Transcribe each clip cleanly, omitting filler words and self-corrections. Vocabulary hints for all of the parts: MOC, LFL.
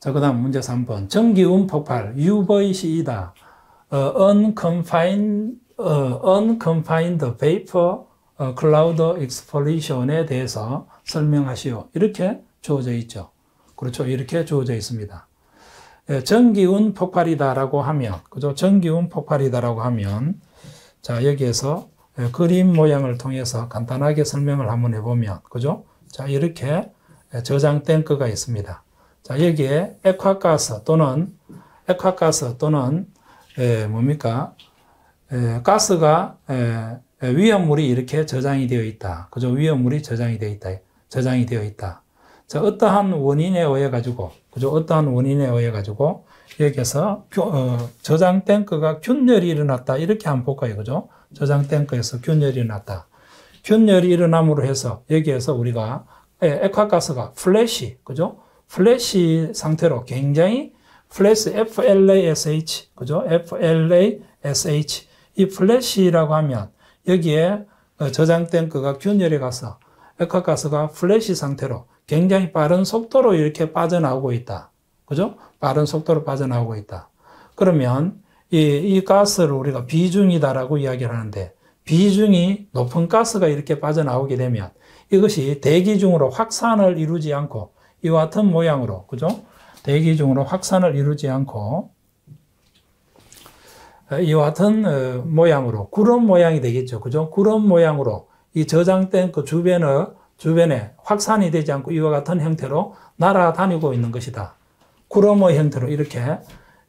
자, 그 다음 문제 3번. 전기음 폭발, UV 시이다. Unconfined vapor cloud explosion에 대해서 설명하시오. 이렇게 주어져 있죠. 그렇죠. 이렇게 주어져 있습니다. 예, 전기운 폭발이다라고 하면, 그죠? 전기운 폭발이다라고 하면, 자, 여기에서 그림 모양을 통해서 간단하게 설명을 한번 해보면, 그죠? 자, 이렇게 저장 탱크가 있습니다. 자, 여기에 액화가스 또는, 가스가, 위험물이 이렇게 저장이 되어 있다. 그죠? 위험물이 저장이 되어 있다. 자, 어떠한 원인에 의해 가지고, 그죠? 어떠한 원인에 의해 가지고, 여기에서, 저장 탱크가 균열이 일어났다. 이렇게 한번 볼까요? 그죠? 저장 탱크에서 균열이 일어났다. 균열이 일어남으로 해서, 여기에서 우리가, 액화가스가 플래시, 그죠? 플래시 상태로 굉장히, 플래시, FLASH, 그죠? FLASH. 이 플래시라고 하면, 여기에 저장 탱크가 균열이 가서, 액화가스가 플래시 상태로, 굉장히 빠른 속도로 이렇게 빠져나오고 있다. 그죠? 빠른 속도로 빠져나오고 있다. 그러면 이 가스를 우리가 비중이다라고 이야기를 하는데, 비중이 높은 가스가 이렇게 빠져나오게 되면 이것이 대기중으로 확산을 이루지 않고, 이와 같은 모양으로, 그죠? 대기중으로 확산을 이루지 않고, 이와 같은 모양으로, 구름 모양이 되겠죠. 그죠? 구름 모양으로 이 저장 탱크 주변에 확산이 되지 않고 이와 같은 형태로 날아다니고 있는 것이다. 구름의 형태로 이렇게,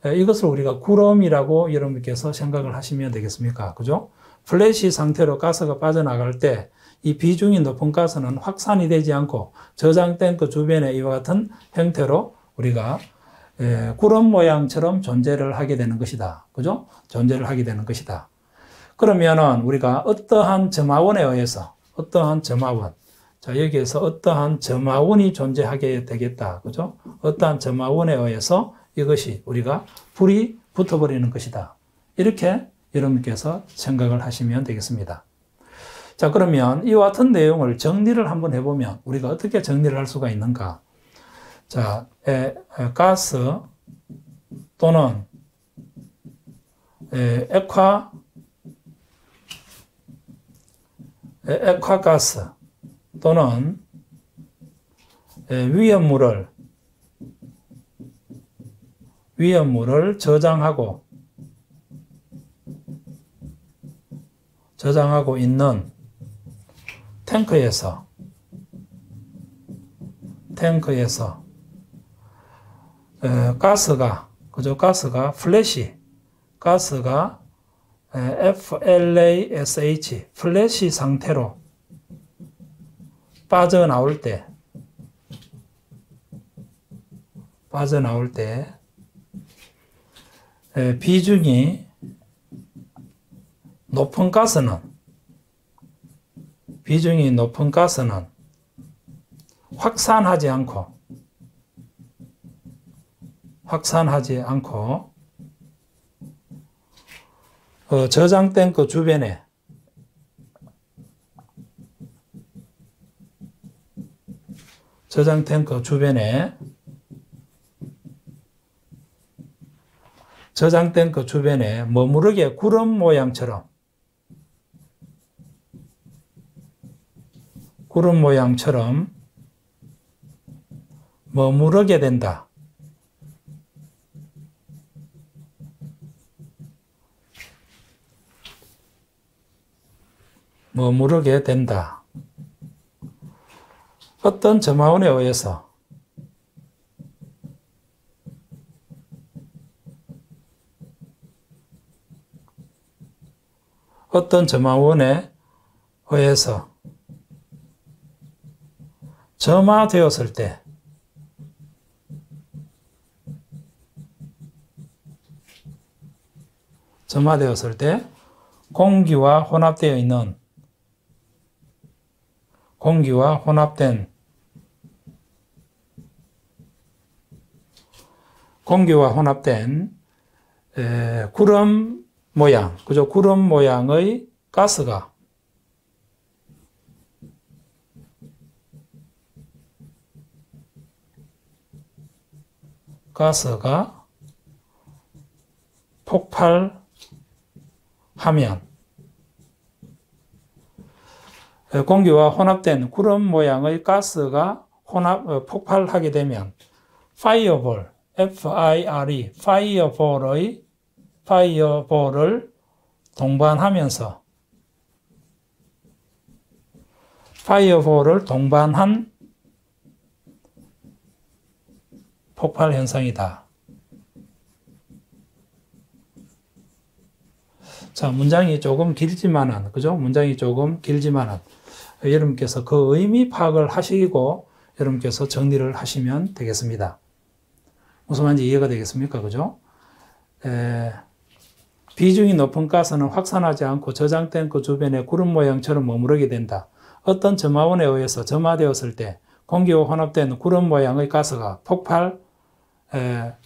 이것을 우리가 구름이라고 여러분께서 생각을 하시면 되겠습니까? 그죠? 플래시 상태로 가스가 빠져나갈 때 이 비중이 높은 가스는 확산이 되지 않고 저장 탱크 주변에 이와 같은 형태로 우리가 구름 모양처럼 존재를 하게 되는 것이다. 그죠? 존재를 하게 되는 것이다. 그러면은 우리가 어떠한 점화원에 의해서 자, 여기에서 어떠한 점화원이 존재하게 되겠다. 그죠? 어떠한 점화원에 의해서 이것이 우리가 불이 붙어버리는 것이다. 이렇게 여러분께서 생각을 하시면 되겠습니다. 자, 그러면 이와 같은 내용을 정리를 한번 해보면 우리가 어떻게 정리를 할 수가 있는가? 자, 가스 또는 액화가스 또는 위험물을 저장하고 있는 탱크에서 가스가, 그죠? 가스가 플래시, 가스가 FLASH 플래시 상태로 빠져나올 때 비중이 높은 가스는 확산하지 않고 저장 탱크 주변에 머무르게 구름 모양처럼 머무르게 된다. 어떤 점화원에 의해서 점화되었을 때 공기와 혼합되어 있는 공기와 혼합된 구름 모양, 그죠? 구름 모양의 가스가 가스가 폭발하면 공기와 혼합된 구름 모양의 가스가 폭발하게 되면 파이어볼, F-I-R-E, 파이어볼을 동반하면서 파이어볼을 동반한 폭발 현상이다. 자, 문장이 조금 길지만은, 그죠? 문장이 조금 길지만은, 여러분께서 그 의미 파악을 하시고, 여러분께서 정리를 하시면 되겠습니다. 무슨 말인지 이해가 되겠습니까? 그죠? 비중이 높은 가스는 확산하지 않고 저장된 그 주변에 구름 모양처럼 머무르게 된다. 어떤 점화원에 의해서 점화되었을 때 공기와 혼합된 구름 모양의 가스가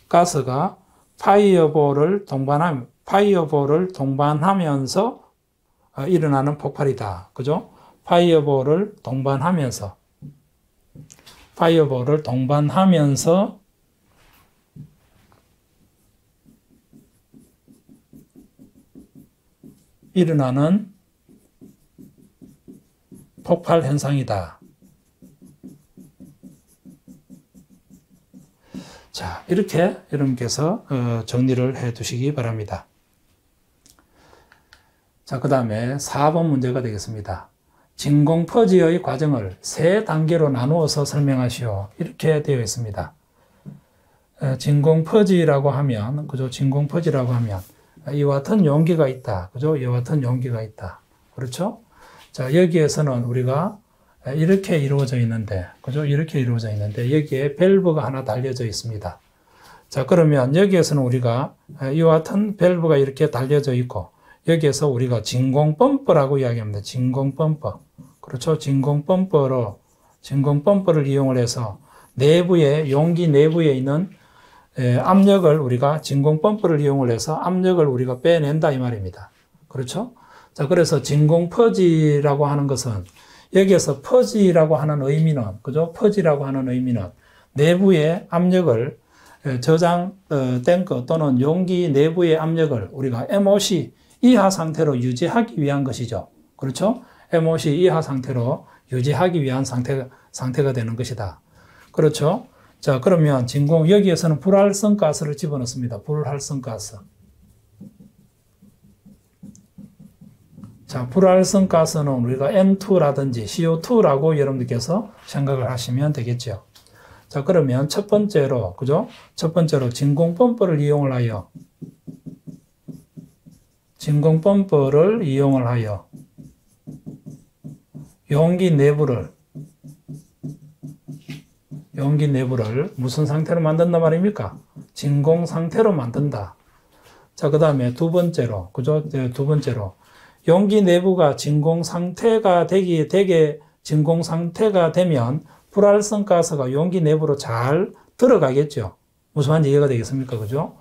가스가 파이어볼을 동반하면서 일어나는 폭발이다. 그죠? 파이어볼을 동반하면서 일어나는 폭발 현상이다. 자, 이렇게 여러분께서 정리를 해 두시기 바랍니다. 자, 그 다음에 4번 문제가 되겠습니다. 진공 퍼지의 과정을 세 단계로 나누어서 설명하시오. 이렇게 되어 있습니다. 진공 퍼지라고 하면, 그죠? 진공 퍼지라고 하면, 이와 같은 용기가 있다. 그죠? 이와 같은 용기가 있다. 그렇죠? 자, 여기에서는 우리가 이렇게 이루어져 있는데, 그죠? 이렇게 이루어져 있는데, 여기에 밸브가 하나 달려져 있습니다. 자, 그러면 여기에서는 우리가 이와 같은 밸브가 이렇게 달려져 있고, 여기에서 우리가 진공펌프라고 이야기합니다. 진공펌프. 그렇죠? 진공펌프를 이용을 해서 용기 내부에 있는 압력을 우리가 진공펌프를 이용을 해서 압력을 우리가 빼낸다 이 말입니다. 그렇죠? 자, 그래서 진공퍼지라고 하는 것은 여기에서 퍼지라고 하는 의미는, 그죠? 퍼지라고 하는 의미는 내부의 압력을 저장된 것 또는 용기 내부의 압력을 우리가 MOC 이하 상태로 유지하기 위한 것이죠. 그렇죠? MOC 이하 상태로 유지하기 위한 상태가 되는 것이다. 그렇죠? 자, 그러면 여기에서는 불활성 가스를 집어넣습니다. 불활성 가스. 자, 불활성 가스는 우리가 N2라든지 CO2라고 여러분들께서 생각을 하시면 되겠죠. 자, 그러면 첫 번째로, 그죠? 첫 번째로 진공펌프를 이용하여 용기 내부를 무슨 상태로 만든단 말입니까? 진공 상태로 만든다. 자, 그 다음에 두 번째로, 그죠? 두 번째로. 용기 내부가 진공 상태가 되면 불활성 가스가 용기 내부로 잘 들어가겠죠. 무슨 말인지 이해가 되겠습니까? 그죠?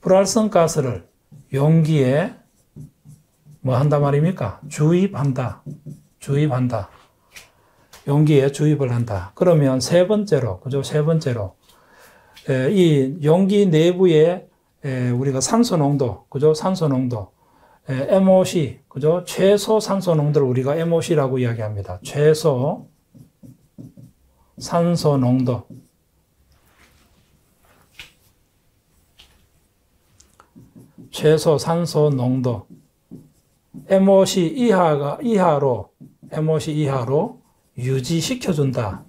불활성 가스를 용기에 뭐 한단 말입니까? 주입한다. 용기에 주입을 한다. 그러면 세 번째로, 그죠? 세 번째로. 이 용기 내부에 우리가 산소농도, 그죠? 산소농도, MOC, 그죠? 최소 산소농도를 우리가 MOC라고 이야기합니다. 최소 산소농도. MOC 이하로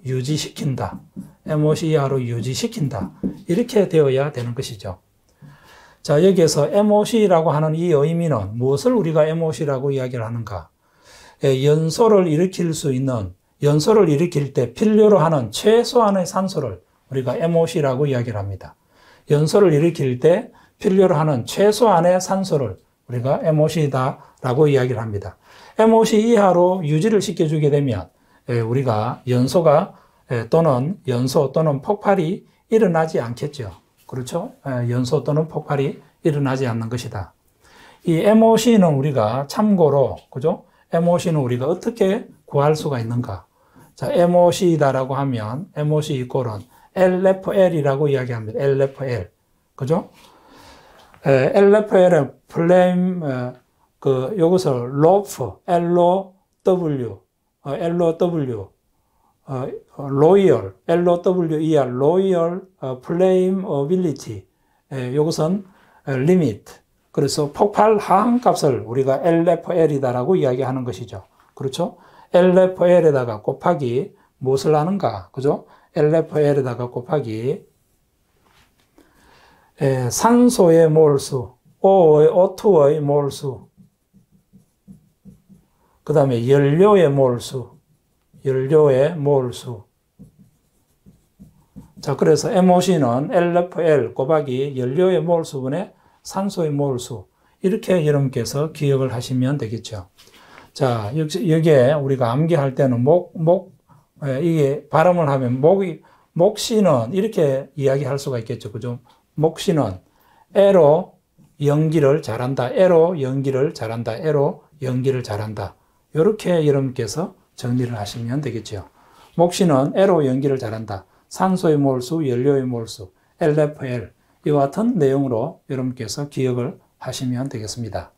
유지시킨다. MOC 이하로 유지시킨다. 이렇게 되어야 되는 것이죠. 자, 여기에서 MOC라고 하는 이 의미는 무엇을 우리가 MOC라고 이야기를 하는가? 연소를 일으킬 때 필요로 하는 최소한의 산소를 우리가 MOC라고 이야기를 합니다. 연소를 일으킬 때 필요로 하는 최소한의 산소를 우리가 MOC다라고 이야기를 합니다. MOC 이하로 유지를 시켜주게 되면 우리가 연소 또는 폭발이 일어나지 않겠죠. 그렇죠? 연소 또는 폭발이 일어나지 않는 것이다. 이 MOC는 우리가 어떻게 구할 수가 있는가? 자, MOC이다라고 하면 MOC 이꼴은 LFL이라고 이야기합니다. LFL. 그죠? LFL은 플레임, 여기서 로프, LOW, LOW, 로열, LOWER, 로열, 플레임 어빌리티. 이것은 리미트. 그래서 폭발 하한 값을 우리가 LFL이다라고 이야기하는 것이죠. 그렇죠? LFL에다가 곱하기 무엇을 하는가? 그죠? LFL에다가 곱하기 산소의 몰수, O2의 몰수, 그 다음에 연료의 몰수. 자, 그래서 MOC는 LFL 곱하기 연료의 몰수분의 산소의 몰수, 이렇게 여러분께서 기억을 하시면 되겠죠. 자, 여기에 우리가 암기할 때는 이게 발음을 하면 목시는 이렇게 이야기할 수가 있겠죠. 그죠? 목시는 애로 연기를 잘한다. 이렇게 여러분께서 정리를 하시면 되겠죠. 목시는 애로 연기를 잘한다. 산소의 몰수, 연료의 몰수, LFL. 이와 같은 내용으로 여러분께서 기억을 하시면 되겠습니다.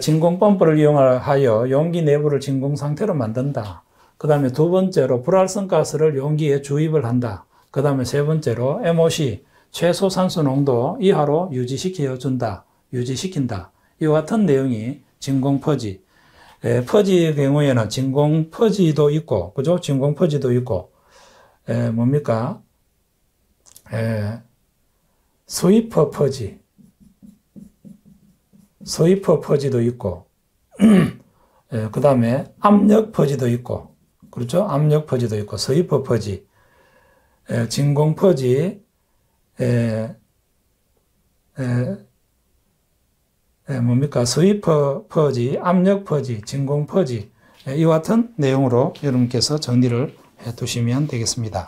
진공 펌프를 이용하여 용기 내부를 진공 상태로 만든다. 그 다음에 두 번째로 불활성 가스를 용기에 주입을 한다. 그 다음에 세 번째로 MOC, 최소 산소 농도 이하로 유지시킨다. 이와 같은 내용이 진공 퍼지. 퍼지의 경우에는 진공 퍼지도 있고, 그죠? 스위퍼 퍼지도 있고, 그 다음에 압력 퍼지도 있고, 그렇죠? 스위퍼 퍼지, 진공 퍼지, 스위퍼 퍼지, 압력 퍼지, 진공 퍼지, 이와 같은 내용으로 여러분께서 정리를 해 두시면 되겠습니다.